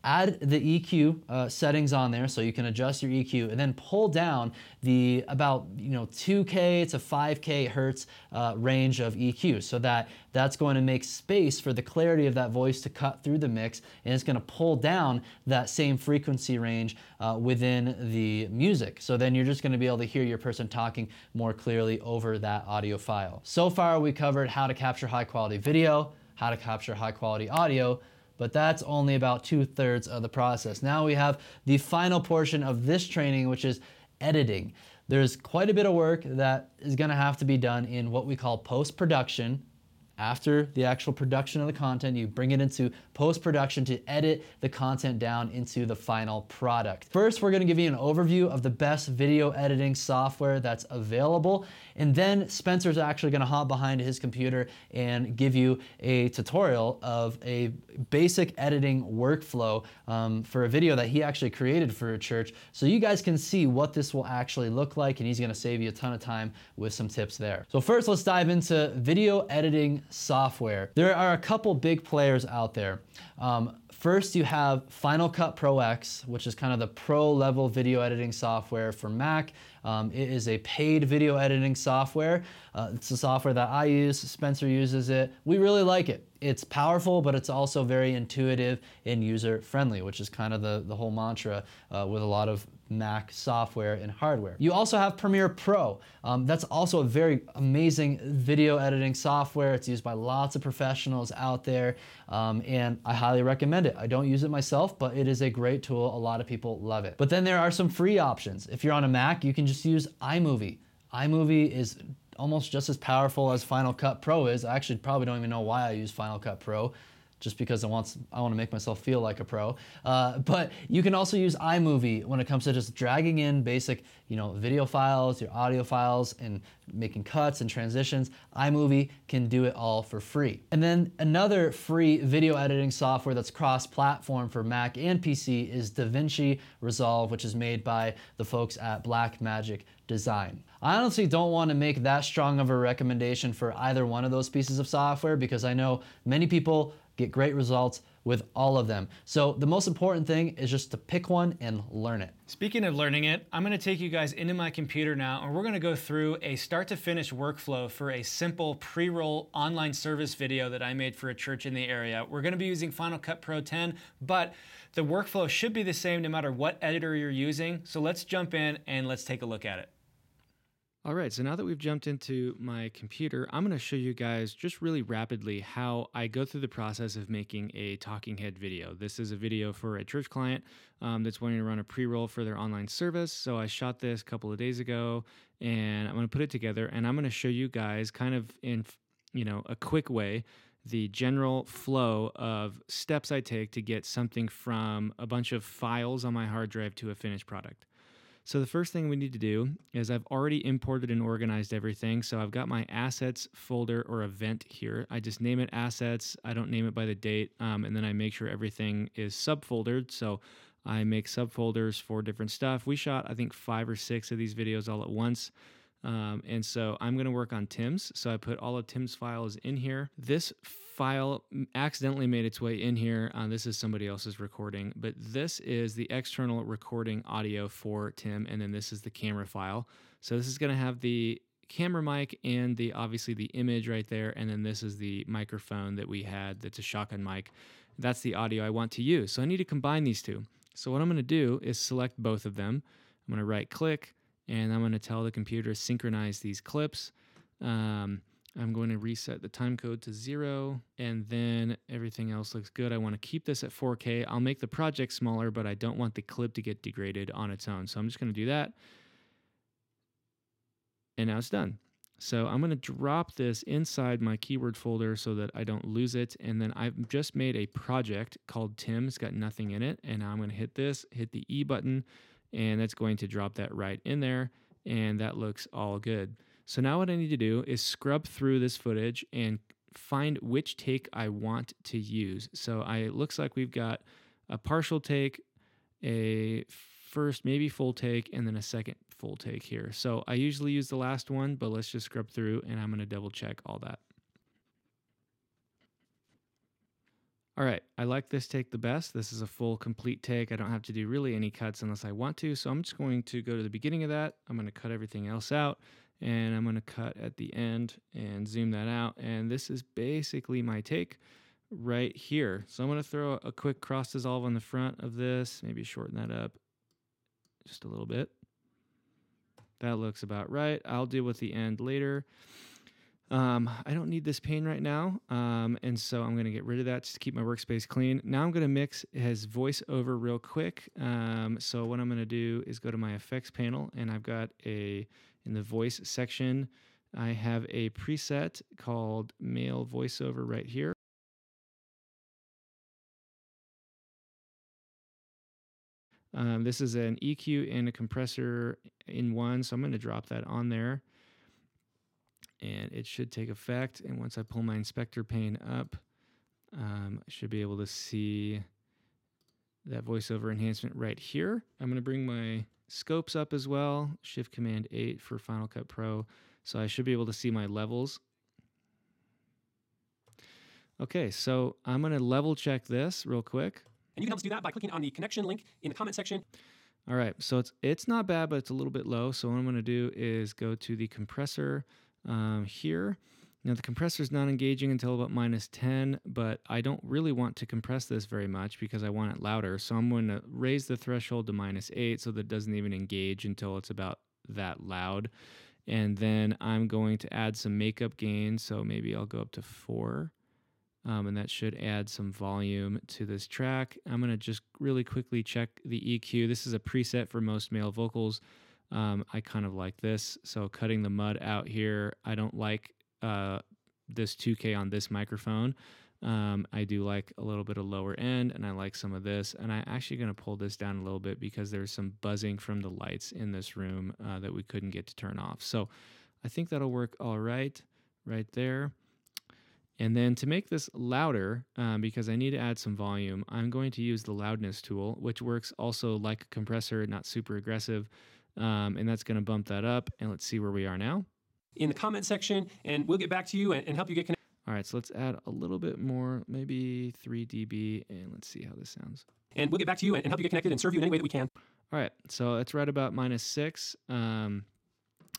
add the EQ settings on there so you can adjust your EQ, and then pull down the about 2K to 5K hertz range of EQ, so that that's going to make space for the clarity of that voice to cut through the mix, and it's going to pull down that same frequency range within the music. So then you're just going to be able to hear your person talking more clearly over that audio file. So far we covered how to capture high quality video, how to capture high quality audio, but that's only about 2/3 of the process. Now we have the final portion of this training, which is editing. There's quite a bit of work that is going to have to be done in what we call post-production. After the actual production of the content, you bring it into post-production to edit the content down into the final product. First, we're gonna give you an overview of the best video editing software that's available, and then Spencer's actually gonna hop behind his computer and give you a tutorial of a basic editing workflow for a video that he actually created for a church, so you guys can see what this will actually look like, and he's gonna save you a ton of time with some tips there. So first, let's dive into video editing software. There are a couple big players out there. First, you have Final Cut Pro X, which is kind of the pro level video editing software for Mac. It is a paid video editing software. It's a software that I use, Spencer uses it. We really like it. It's powerful, but it's also very intuitive and user friendly, which is kind of the whole mantra with a lot of Mac software and hardware. You also have Premiere Pro. That's also a very amazing video editing software. It's used by lots of professionals out there, and I highly recommend it. I don't use it myself, but it is a great tool. A lot of people love it. But then there are some free options. If you're on a Mac, you can just use iMovie. iMovie is almost just as powerful as Final Cut Pro is. I actually probably don't even know why I use Final Cut Pro, just because I want to make myself feel like a pro. But you can also use iMovie when it comes to just dragging in basic, video files, your audio files, and making cuts and transitions. iMovie can do it all for free. And then another free video editing software that's cross-platform for Mac and PC is DaVinci Resolve, which is made by the folks at Blackmagic Design. I honestly don't want to make that strong of a recommendation for either one of those pieces of software, because I know many people get great results with all of them. So the most important thing is just to pick one and learn it. Speaking of learning it, I'm gonna take you guys into my computer now, and we're gonna go through a start to finish workflow for a simple pre-roll online service video that I made for a church in the area. We're gonna be using Final Cut Pro 10, but the workflow should be the same no matter what editor you're using. So let's jump in and let's take a look at it. All right, so now that we've jumped into my computer, I'm gonna show you guys just really rapidly how I go through the process of making a talking head video. This is a video for a church client that's wanting to run a pre-roll for their online service. So I shot this a couple of days ago, and I'm gonna put it together, and I'm gonna show you guys kind of in a quick way the general flow of steps I take to get something from a bunch of files on my hard drive to a finished product. So the first thing we need to do is I've already imported and organized everything. So I've got my assets folder or event here. I just name it assets. I don't name it by the date. And then I make sure everything is subfoldered. So I make subfolders for different stuff. We shot, I think, 5 or 6 of these videos all at once. And so I'm going to work on Tim's. So I put all of Tim's files in here. This file accidentally made its way in here. This is somebody else's recording, but this is the external recording audio for Tim, and then this is the camera file. So this is going to have the camera mic and the obviously the image right there, and then this is the microphone that we had. That's a shotgun mic. That's the audio I want to use. So I need to combine these two. So what I'm going to do is select both of them. I'm going to right click, and I'm going to tell the computer synchronize these clips. I'm going to reset the time code to 0, and then everything else looks good. I want to keep this at 4K. I'll make the project smaller, but I don't want the clip to get degraded on its own. So I'm just going to do that. And now it's done. So I'm going to drop this inside my keyword folder so that I don't lose it. And then I've just made a project called Tim. It's got nothing in it. And I'm going to hit this, hit the E button, and that's going to drop that right in there. And that looks all good. So now what I need to do is scrub through this footage and find which take I want to use. So it looks like we've got a partial take, a first maybe full take, and then a second full take here. So I usually use the last one, but let's just scrub through and I'm going to double check all that. All right, I like this take the best. This is a full complete take. I don't have to do really any cuts unless I want to. So I'm just going to go to the beginning of that. I'm going to cut everything else out, and I'm going to cut at the end and zoom that out. And this is basically my take right here. So I'm going to throw a quick cross dissolve on the front of this, maybe shorten that up just a little bit. That looks about right. I'll deal with the end later. I don't need this pane right now, and so I'm going to get rid of that just to keep my workspace clean. Now I'm going to mix his voiceover real quick. So what I'm going to do is go to my effects panel, and I've got in the voice section, I have a preset called male voiceover right here. This is an EQ and a compressor in one, so I'm going to drop that on there. And it should take effect. And once I pull my inspector pane up, I should be able to see that voiceover enhancement right here. I'm going to bring my scopes up as well, Shift-Command-8 for Final Cut Pro. So I should be able to see my levels. Okay, so I'm going to level check this real quick. And you can help us do that by clicking on the connection link in the comment section. All right, so it's not bad, but it's a little bit low. So what I'm going to do is go to the compressor here. Now the compressor is not engaging until about -10, but I don't really want to compress this very much because I want it louder. So I'm going to raise the threshold to -8 so that it doesn't even engage until it's about that loud. And then I'm going to add some makeup gain. So maybe I'll go up to 4. And that should add some volume to this track. I'm going to just really quickly check the EQ. This is a preset for most male vocals. I kind of like this. So cutting the mud out here. I don't like this 2K on this microphone. I do like a little bit of lower end, and I like some of this. And I'm actually going to pull this down a little bit because there's some buzzing from the lights in this room that we couldn't get to turn off. So I think that'll work all right there. And then to make this louder, because I need to add some volume, I'm going to use the loudness tool, which works also like a compressor, not super aggressive. And that's going to bump that up. And let's see where we are now. In the comment section, and we'll get back to you and help you get connected. All right, so let's add a little bit more, maybe 3 dB, and let's see how this sounds. And we'll get back to you and help you get connected and serve you in any way that we can. All right, so that's right about -6.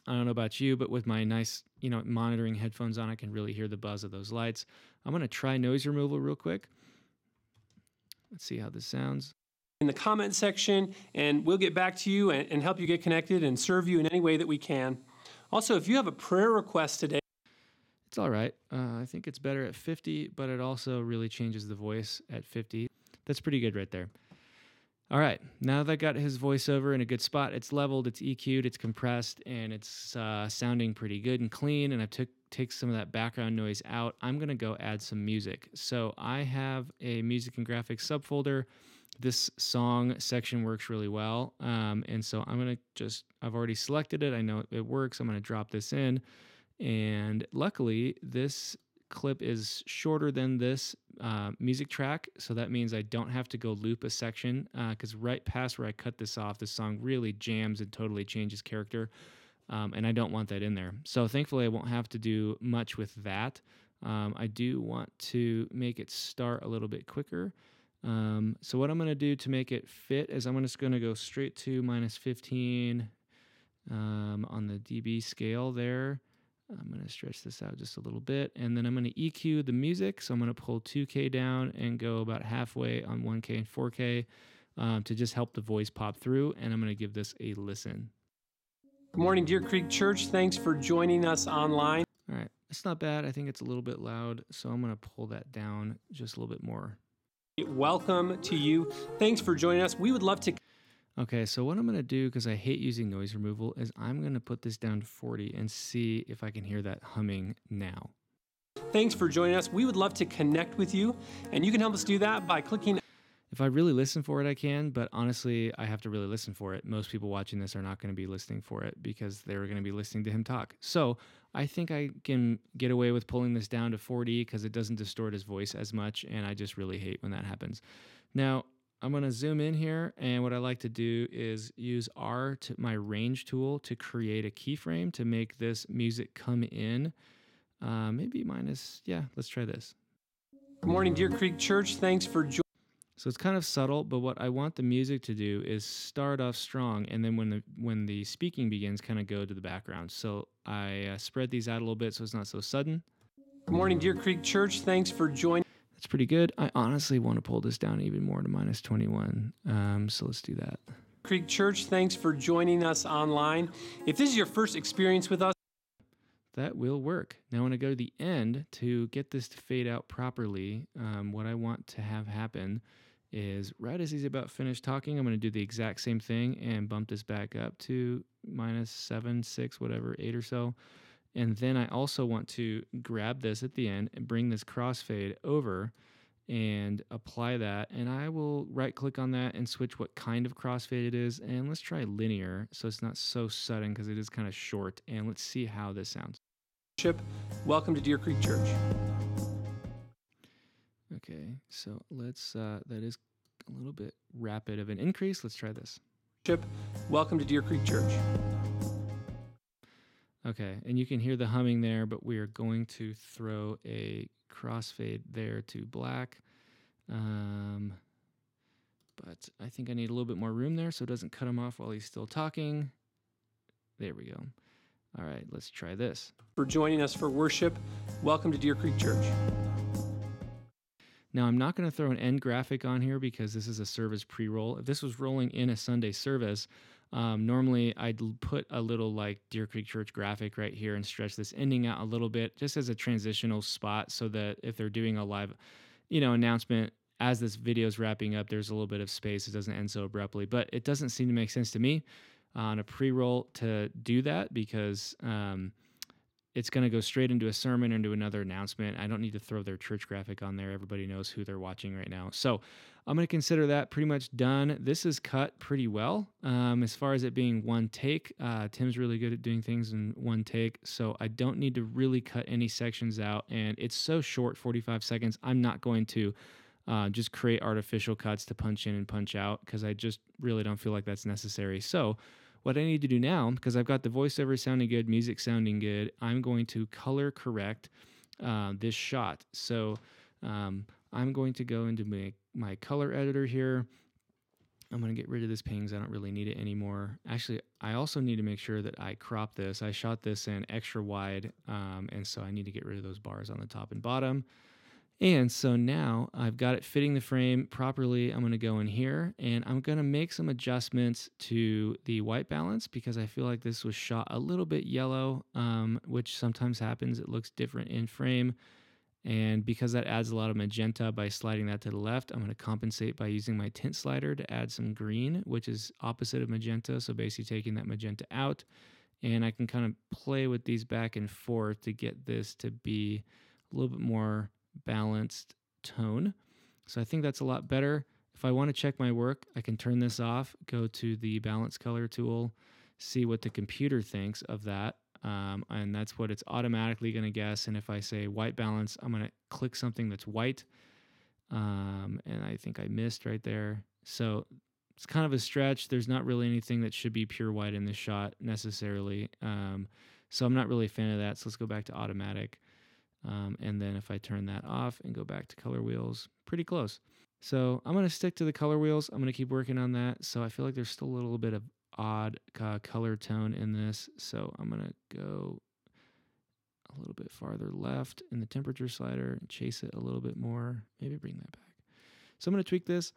I don't know about you, but with my nice, monitoring headphones on, I can really hear the buzz of those lights. I'm going to try noise removal real quick. Let's see how this sounds. In the comment section, and we'll get back to you and help you get connected and serve you in any way that we can. Also, if you have a prayer request today, it's all right. I think it's better at 50, but it also really changes the voice at 50. That's pretty good right there. All right, now that I got his voiceover in a good spot, it's leveled, it's EQ'd, it's compressed, and it's sounding pretty good and clean, and I take some of that background noise out. I'm going to go add some music. So I have a music and graphics subfolder. This song section works really well, and so I'm going to I've already selected it. I know it works. I'm going to drop this in, and luckily, this clip is shorter than this music track, so that means I don't have to go loop a section because right past where I cut this off, this song really jams and totally changes character, and I don't want that in there. So thankfully, I won't have to do much with that. I do want to make it start a little bit quicker. So what I'm going to do to make it fit is I'm just going to go straight to -15 on the dB scale there. I'm going to stretch this out just a little bit, and then I'm going to EQ the music. So I'm going to pull 2K down and go about halfway on 1K and 4K to just help the voice pop through, and I'm going to give this a listen. Good morning, Deer Creek Church. Thanks for joining us online. All right. It's not bad. I think it's a little bit loud, so I'm going to pull that down just a little bit more. Welcome to you. Thanks for joining us. We would love to... Okay, so what I'm going to do, because I hate using noise removal, is I'm going to put this down to 40 and see if I can hear that humming now. Thanks for joining us. We would love to connect with you, and you can help us do that by clicking. If I really listen for it, I can, but honestly, I have to really listen for it. Most people watching this are not going to be listening for it because they're going to be listening to him talk. So I think I can get away with pulling this down to 40 because it doesn't distort his voice as much, and I just really hate when that happens. Now, I'm going to zoom in here, and what I like to do is use R, to my range tool, to create a keyframe to make this music come in. Maybe minus, yeah, let's try this. Good morning, Deer Creek Church. Thanks for joining. So it's kind of subtle, but what I want the music to do is start off strong, and then when the speaking begins, kind of go to the background. So I spread these out a little bit so it's not so sudden. Good morning, Deer Creek Church. Thanks for joining. That's pretty good. I honestly want to pull this down even more to minus 21. So let's do that. Creek Church, thanks for joining us online. If this is your first experience with us, that will work. Now, when I go to the end to get this to fade out properly, what I want to have happen is right as he's about finished talking, I'm going to do the exact same thing and bump this back up to minus 7, 6, whatever, 8 or so. And then I also want to grab this at the end and bring this crossfade over and apply that. And I will right-click on that and switch what kind of crossfade it is. And let's try linear so it's not so sudden because it is kind of short. And let's see how this sounds. Welcome to Deer Creek Church. Okay, so let's, that is a little bit rapid of an increase. Let's try this. Welcome to Deer Creek Church. Okay, and you can hear the humming there, but we are going to throw a crossfade there to black. But I think I need a little bit more room there so it doesn't cut him off while he's still talking. There we go. All right, let's try this. For joining us for worship, welcome to Deer Creek Church. Now, I'm not going to throw an end graphic on here because this is a service pre-roll. If this was rolling in a Sunday service, normally I'd put a little like Deer Creek Church graphic right here and stretch this ending out a little bit just as a transitional spot so that if they're doing a live, announcement as this video is wrapping up, there's a little bit of space. It doesn't end so abruptly, but it doesn't seem to make sense to me on a pre-roll to do that because it's going to go straight into a sermon or into another announcement. I don't need to throw their church graphic on there. Everybody knows who they're watching right now. So I'm going to consider that pretty much done. This is cut pretty well. As far as it being one take, Tim's really good at doing things in one take, so I don't need to really cut any sections out. And it's so short, 45 seconds, I'm not going to just create artificial cuts to punch in and punch out because I just really don't feel like that's necessary. So what I need to do now, because I've got the voiceover sounding good, music sounding good, I'm going to color correct this shot. So I'm going to go into my color editor here. I'm going to get rid of this pings. I don't really need it anymore. Actually, I also need to make sure that I crop this. I shot this in extra wide, and so I need to get rid of those bars on the top and bottom. And so now I've got it fitting the frame properly. I'm going to go in here and I'm going to make some adjustments to the white balance because I feel like this was shot a little bit yellow, which sometimes happens. It looks different in frame. And because that adds a lot of magenta by sliding that to the left, I'm going to compensate by using my tint slider to add some green, which is opposite of magenta. So basically taking that magenta out. And I can kind of play with these back and forth to get this to be a little bit more balanced tone. So I think that's a lot better. If I want to check my work, I can turn this off, go to the balance color tool, see what the computer thinks of that. And that's what it's automatically going to guess. And if I say white balance, I'm going to click something that's white. And I think I missed right there. So it's kind of a stretch. There's not really anything that should be pure white in this shot necessarily. So I'm not really a fan of that. So let's go back to automatic. And then if I turn that off and go back to color wheels, pretty close. So I'm going to stick to the color wheels. I'm going to keep working on that. So I feel like there's still a little bit of odd color tone in this. So I'm going to go a little bit farther left in the temperature slider and chase it a little bit more. Maybe bring that back. So I'm going to tweak this.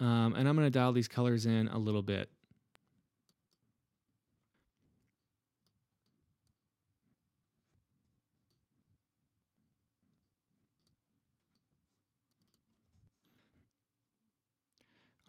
And I'm going to dial these colors in a little bit.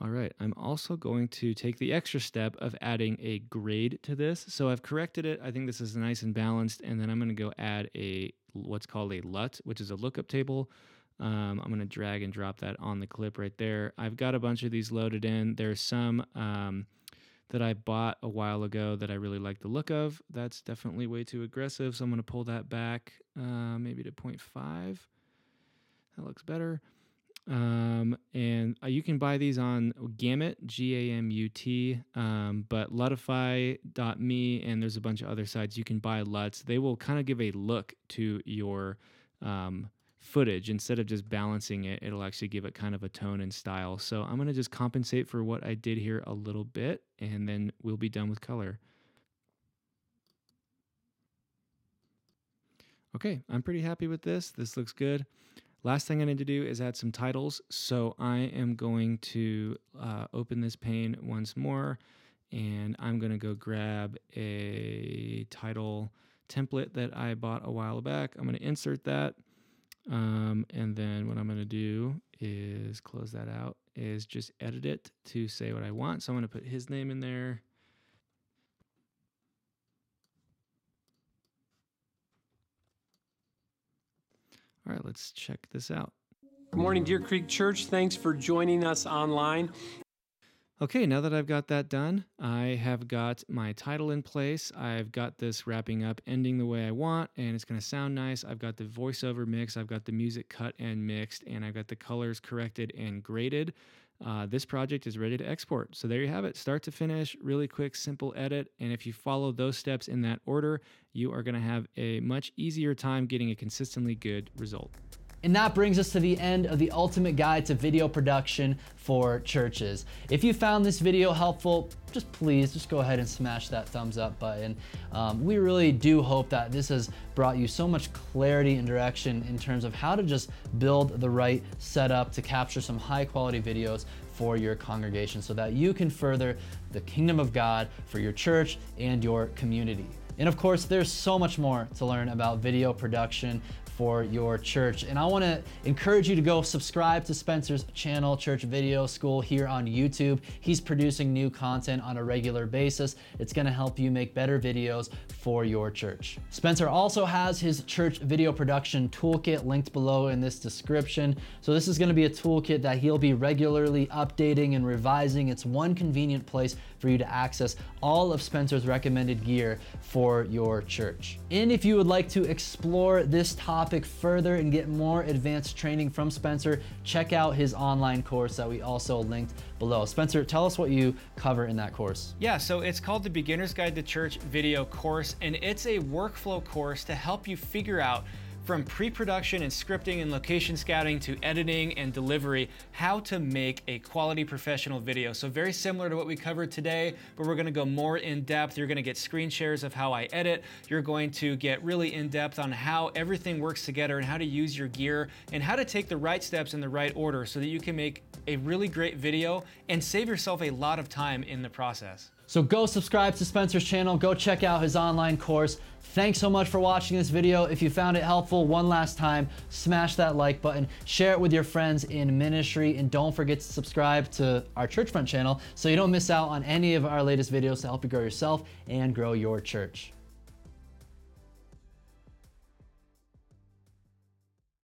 All right, I'm also going to take the extra step of adding a grade to this. So I've corrected it. I think this is nice and balanced. And then I'm going to go add a what's called a LUT, which is a lookup table. I'm going to drag and drop that on the clip right there. I've got a bunch of these loaded in. There's some that I bought a while ago that I really like the look of. That's definitely way too aggressive, so I'm going to pull that back maybe to 0.5. That looks better. And you can buy these on Gamut, Gamut, but Lutify.me, and there's a bunch of other sites you can buy LUTs. They will kind of give a look to your footage. Instead of just balancing it, it'll actually give it kind of a tone and style. So I'm going to just compensate for what I did here a little bit, and then we'll be done with color. Okay, I'm pretty happy with this. This looks good. Last thing I need to do is add some titles. So I am going to open this pane once more, and I'm going to go grab a title template that I bought a while back. I'm going to insert that. And then what I'm going to do is close that out, is just edit it to say what I want. So I'm going to put his name in there. All right, let's check this out. Good morning, Deer Creek Church. Thanks for joining us online. Okay, now that I've got that done, I have got my title in place. I've got this wrapping up, ending the way I want, and it's going to sound nice. I've got the voiceover mixed. I've got the music cut and mixed, and I've got the colors corrected and graded. This project is ready to export. So there you have it. Start to finish, really quick, simple edit. And if you follow those steps in that order, you are going to have a much easier time getting a consistently good result. And that brings us to the end of the ultimate guide to video production for churches. If you found this video helpful, just go ahead and smash that thumbs up button. We really do hope that this has brought you so much clarity and direction in terms of how to just build the right setup to capture some high quality videos for your congregation so that you can further the kingdom of God for your church and your community. And of course, there's so much more to learn about video production for your church. And I want to encourage you to go subscribe to Spencer's channel, Church Video School, here on YouTube. He's producing new content on a regular basis. It's going to help you make better videos for your church. Spencer also has his church video production toolkit linked below in this description. So this is going to be a toolkit that he'll be regularly updating and revising. It's one convenient place for you to access all of Spencer's recommended gear for your church. And if you would like to explore this topic further and get more advanced training from Spencer, check out his online course that we also linked below. Spencer, tell us what you cover in that course. Yeah, so it's called the Beginner's Guide to Church Video Course, and it's a workflow course to help you figure out from pre-production and scripting and location scouting to editing and delivery, how to make a quality professional video. So very similar to what we covered today, but we're gonna go more in depth. You're gonna get screen shares of how I edit. You're going to get really in depth on how everything works together and how to use your gear and how to take the right steps in the right order so that you can make a really great video and save yourself a lot of time in the process. So go subscribe to Spencer's channel, go check out his online course. Thanks so much for watching this video. If you found it helpful, one last time, smash that like button, share it with your friends in ministry, and don't forget to subscribe to our Churchfront channel so you don't miss out on any of our latest videos to help you grow yourself and grow your church.